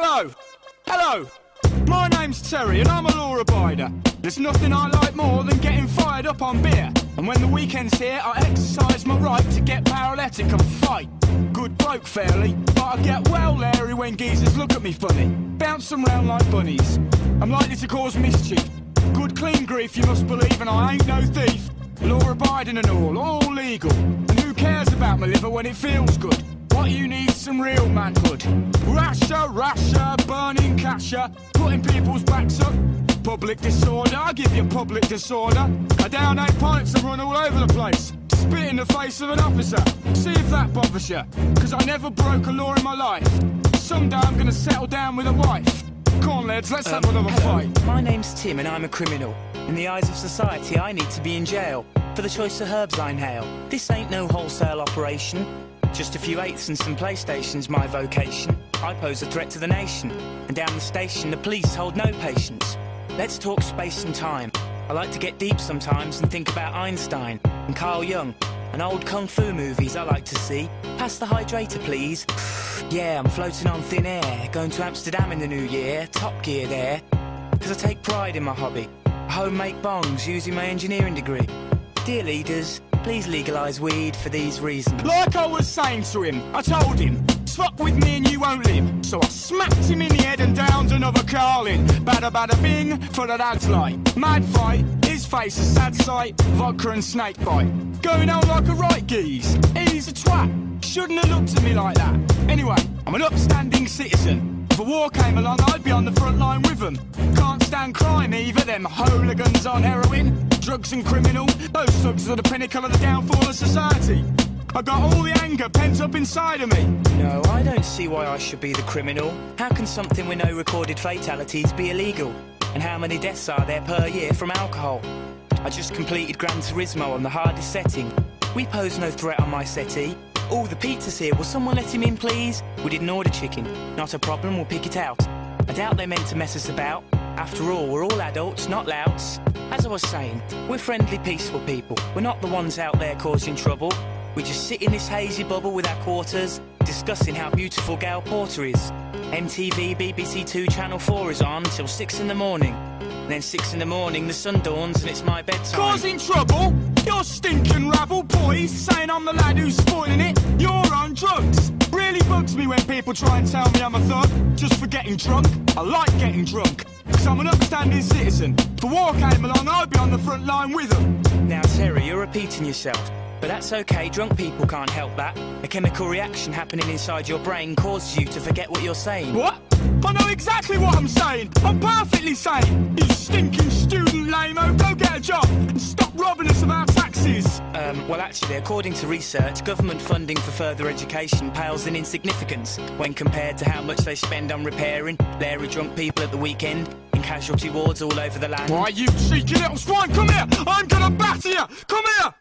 Hello! Hello! My name's Terry and I'm a law abider. There's nothing I like more than getting fired up on beer. And when the weekend's here, I exercise my right to get paralytic and fight. Good bloke, fairly, but I get well leery when geezers look at me funny. Bounce them round like bunnies. I'm likely to cause mischief. Good clean grief, you must believe, and I ain't no thief. Law abiding and all legal. And who cares about my liver when it feels good? What you need is some real manhood. Rasher, burning casher, putting people's backs up. Public disorder, I give you public disorder. I down 8 pints and run all over the place. Spit in the face of an officer. See if that bothers you, because I never broke a law in my life. Someday I'm going to settle down with a wife. Come on, lads, let's have another fight. My name's Tim and I'm a criminal. In the eyes of society, I need to be in jail for the choice of herbs I inhale. This ain't no wholesale operation. Just a few eighths and some PlayStations, my vocation. I pose a threat to the nation. And down the station, the police hold no patience. Let's talk space and time. I like to get deep sometimes and think about Einstein and Carl Jung. And old kung fu movies I like to see. Pass the hydrator, please. Yeah, I'm floating on thin air. Going to Amsterdam in the new year. Top gear there. Because I take pride in my hobby. I homemade bongs using my engineering degree. Dear leaders, please legalise weed for these reasons. Like I was saying to him, I told him, fuck with me and you won't live. So I smacked him in the head and downed another Carling. Bada bada bing, for the dad's light. Mad fight, his face a sad sight. Vodka and snake bite. Going on like a right geese. He's a twat. Shouldn't have looked at me like that. Anyway, I'm an upstanding citizen. If a war came along, I'd be on the front line with them. Can't stand crime either, them hooligans on heroin. Drugs and criminal, those thugs are the pinnacle of the downfall of society. I got all the anger pent up inside of me. No, I don't see why I should be the criminal. How can something with no recorded fatalities be illegal? And how many deaths are there per year from alcohol? I just completed Gran Turismo on the hardest setting. We pose no threat on my settee. All the pizza's here, will someone let him in please? We didn't order chicken, not a problem, we'll pick it out. I doubt they meant to mess us about. After all, we're all adults, not louts. As I was saying, we're friendly, peaceful people. We're not the ones out there causing trouble. We just sit in this hazy bubble with our quarters, discussing how beautiful Gail Porter is. MTV, BBC 2, Channel 4 is on till 6 in the morning. And then 6 in the morning, the sun dawns and it's my bedtime. Causing trouble? You're stinking rabble, boys, saying I'm the lad who's spoiling it. You're on drugs. Really bugs me when people try and tell me I'm a thug just for getting drunk. I like getting drunk. Because I'm an upstanding citizen. If a war came along, I'd be on the front line with them. Now, Terry, you're repeating yourself. But that's okay, drunk people can't help that. A chemical reaction happening inside your brain causes you to forget what you're saying. What? I know exactly what I'm saying. I'm perfectly sane. You stinking student lame-o, go get a job and stop robbing us of our taxes. Well, actually, according to research, government funding for further education pales in insignificance when compared to how much they spend on repairing leery drunk people at the weekend in casualty wards all over the land. Why, you cheeky little swine, come here! I'm gonna batter you! Come here!